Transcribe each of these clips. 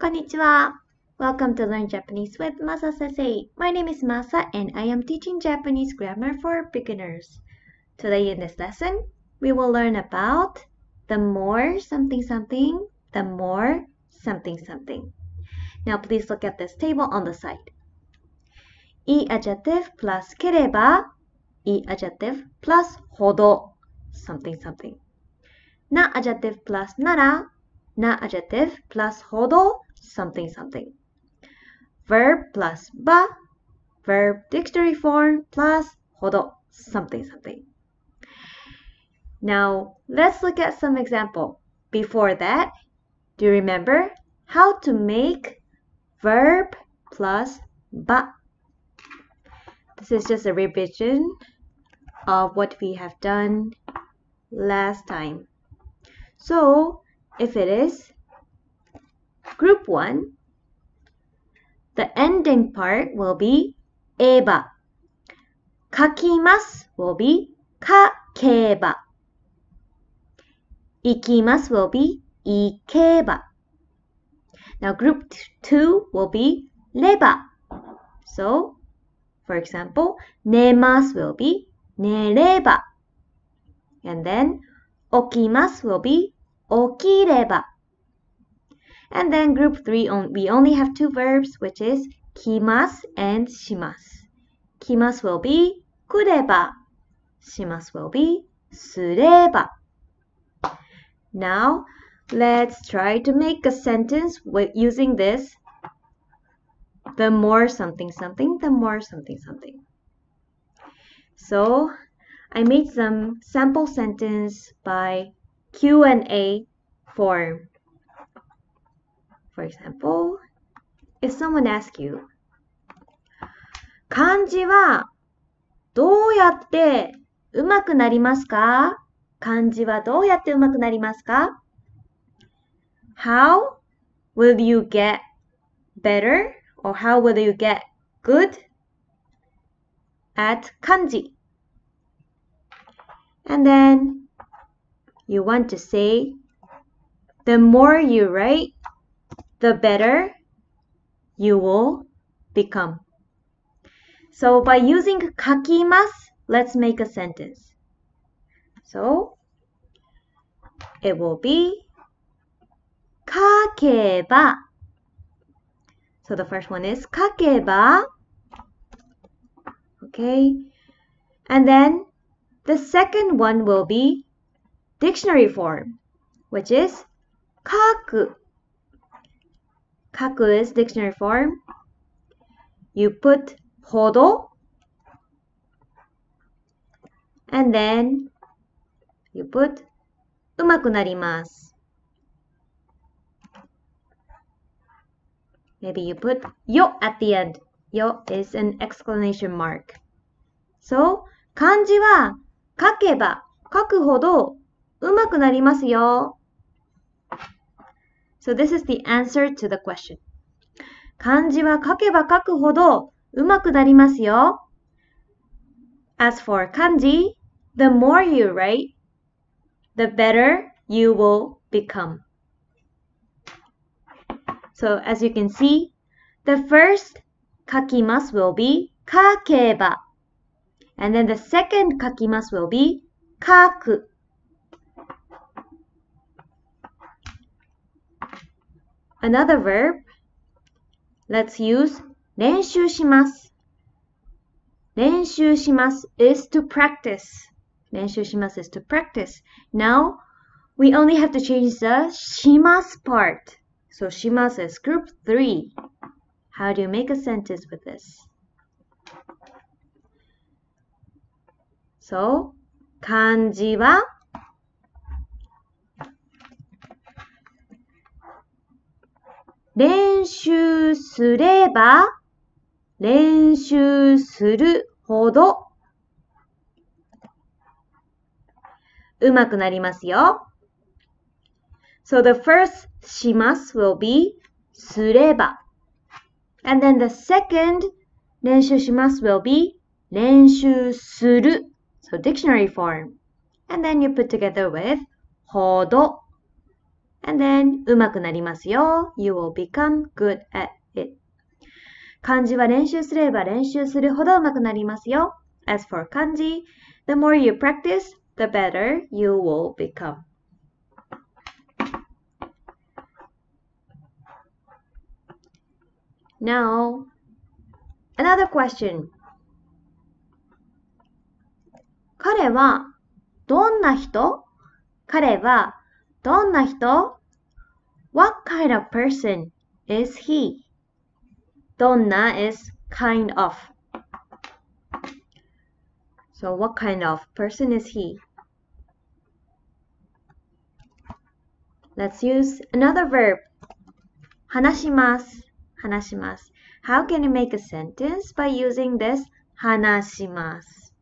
Konnichiwa! Welcome to Learn Japanese with Masa Sensei. My name is Masa and I am teaching Japanese grammar for beginners. Today in this lesson, we will learn about the more something something, the more something something. Now please look at this table on the side. I adjective plus ければ I adjective plus ほど something something. Na adjective plus なら Na adjective plus ほど something something. Verb plus ば Verb dictionary form plus ほど something something. Now let's look at some example. Before that, do you remember how to make verb plus ば? This is just a revision of what we have done last time. So, if it is group 1, the ending part will be えば. 書きます will be 書けば. 行きます will be 行けば. Now, group 2 will be れば. So, for example, 寝ます will be 寝れば. And then, 起きます will be 起きれば. And then group 3, we only have two verbs, which is きます and します. きます will be 来れば. します will be すれば. Now, let's try to make a sentence using this. The more something something, the more something something. So, I made some sample sentence by Q&A form. For example, if someone asks you, 漢字はどうやってうまくなりますか? 漢字はどうやってうまくなりますか? How will you get better? Or how will you get good at kanji? And then you want to say, the more you write, the better you will become. So by using kakimasu, let's make a sentence. So it will be kakeba. So the first one is kakeba. Okay. And then the second one will be dictionary form, which is kaku. Kaku is dictionary form. You put hodo. And then you put umaku narimasu. Maybe you put yo at the end. Yo is an exclamation mark. So, 漢字は書けば書くほど上手くなりますよ。So this is the answer to the question. 漢字は書けば書くほど上手くなりますよ。As for 漢字, the more you write, the better you will become. So, as you can see, the first kakimasu will be kakeba. And then the second kakimasu will be kaku. Another verb, let's use 練習します. 練習します is to practice. 練習します is to practice. Now, we only have to change the します part. So, します is group 3. How do you make a sentence with this? So, 漢字は練習すれば練習するほどうまくなりますよ。So the first します will be すれば and then the second 練習します will be 練習する so dictionary form and then you put together with ほど And then うまくなりますよ。You will become good at it. 漢字は練習すれば練習するほどうまくなりますよ。As for 漢字 the more you practice, the better you will become. Now, another question. 彼はどんな人?彼はどんな人? What kind of person is he? どんな is kind of. So, what kind of person is he? Let's use another verb. 話します。話します。How can you make a sentence by using this 話します。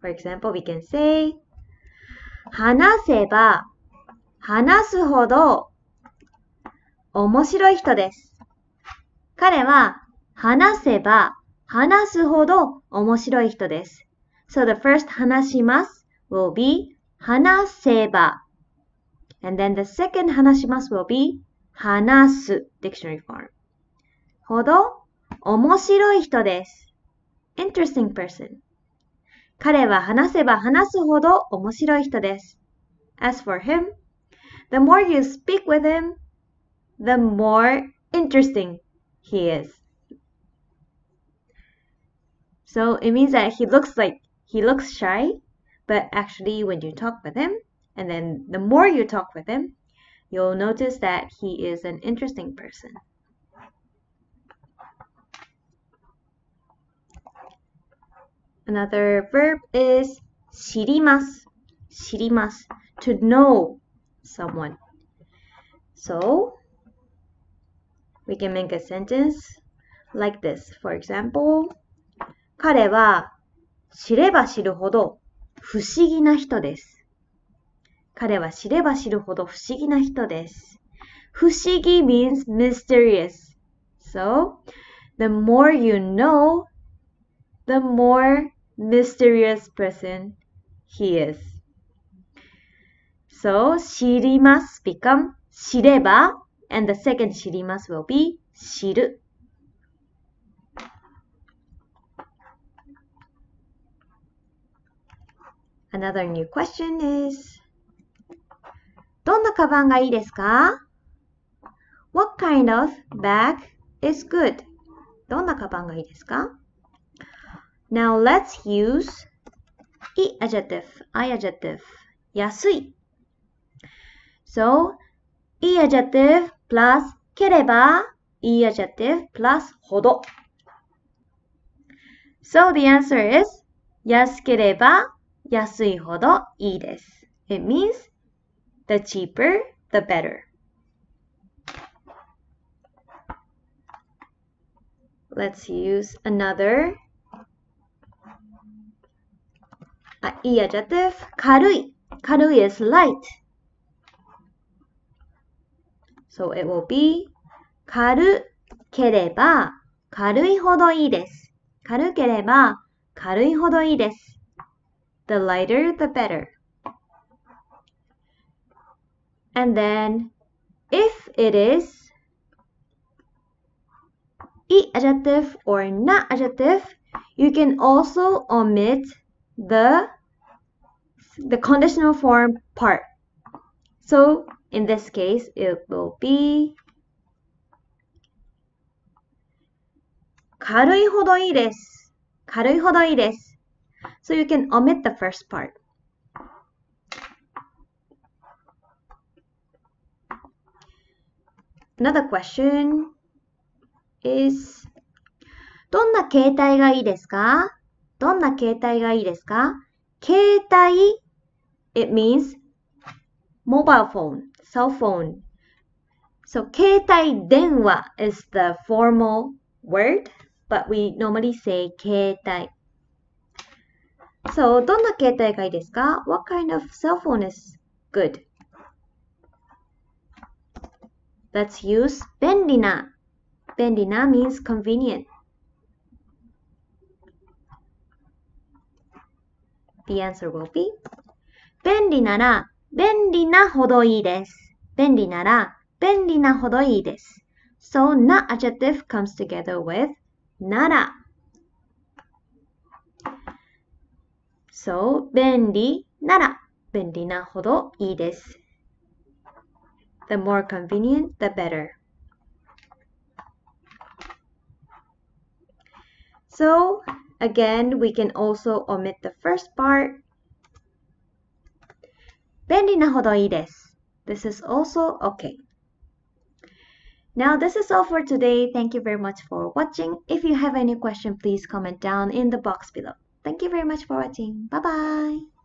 For example, we can say 話せば話すほど面白い人です。彼は話せば話すほど面白い人です。So the first 話します will be 話せば。And then the second 話します will be 話す dictionary form ほど面白い人です interesting person 彼は話せば話すほど面白い人です as for him the more you speak with him the more interesting he is so it means that he looks shy but actually when you talk with him And then the more you talk with him, you'll notice that he is an interesting person. Another verb is 知ります。知ります。To know someone. So, we can make a sentence like this. For example, 彼は知れば知るほど不思議な人です。彼は知れば知るほど不思議な人です。不思議 means mysterious. So, the more you know, the more mysterious person he is. So, 知ります become 知れば and the second 知ります will be 知る。Another new question isどんなカバンがいいですか? What kind of bag is good? どんなカバンがいいですか? Now let's use I adjective, I adjective 安い So, I adjective plus ければ I adjective plus ほど So the answer is 安ければ安いほどいいです It means The cheaper, the better. Let's use another I adjective. 軽い。軽い is light. So it will be 軽ければ軽いほどいいです。軽ければ軽いほどいいです。The lighter, the better.And then, if it is I adjective or na adjective, you can also omit the conditional form part. So, in this case, it will be 軽いほどいいです。軽いほどいいです。So, you can omit the first part.Another question is どんな携帯がいいですか?どんな携帯がいいですか?携帯 it means mobile phone, cell phone. So 携帯電話 is the formal word, but we normally say 携帯 So どんな携帯がいいですか? What kind of cell phone is good?Let's use 便利な。便利な means convenient. The answer will be 便利なら便利なほどいいです。便利なら便利なほどいいです。So, な adjective comes together with なら。So, 便利なら便利なほどいいです。The more convenient, the better. So, again, we can also omit the first part. 便利なほどいいです。This is also okay. Now, this is all for today. Thank you very much for watching. If you have any question, please comment down in the box below. Thank you very much for watching. Bye-bye.